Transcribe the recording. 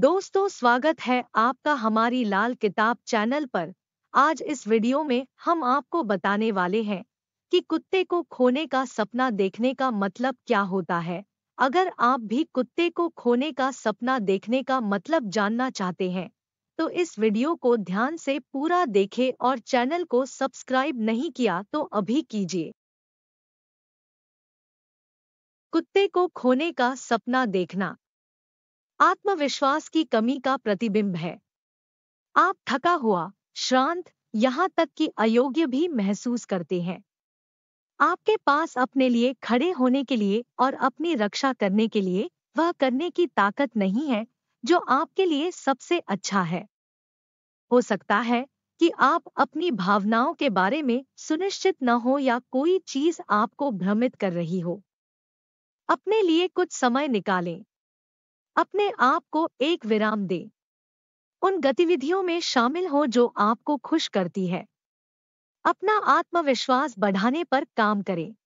दोस्तों, स्वागत है आपका हमारी लाल किताब चैनल पर। आज इस वीडियो में हम आपको बताने वाले हैं कि कुत्ते को खोने का सपना देखने का मतलब क्या होता है। अगर आप भी कुत्ते को खोने का सपना देखने का मतलब जानना चाहते हैं तो इस वीडियो को ध्यान से पूरा देखें और चैनल को सब्सक्राइब नहीं किया तो अभी कीजिए। कुत्ते को खोने का सपना देखना आत्मविश्वास की कमी का प्रतिबिंब है। आप थका हुआ, श्रांत, यहाँ तक कि अयोग्य भी महसूस करते हैं। आपके पास अपने लिए खड़े होने के लिए और अपनी रक्षा करने के लिए वह करने की ताकत नहीं है जो आपके लिए सबसे अच्छा है। हो सकता है कि आप अपनी भावनाओं के बारे में सुनिश्चित न हो या कोई चीज आपको भ्रमित कर रही हो। अपने लिए कुछ समय निकालें। अपने आप को एक विराम दें। उन गतिविधियों में शामिल हो जो आपको खुश करती है। अपना आत्मविश्वास बढ़ाने पर काम करें।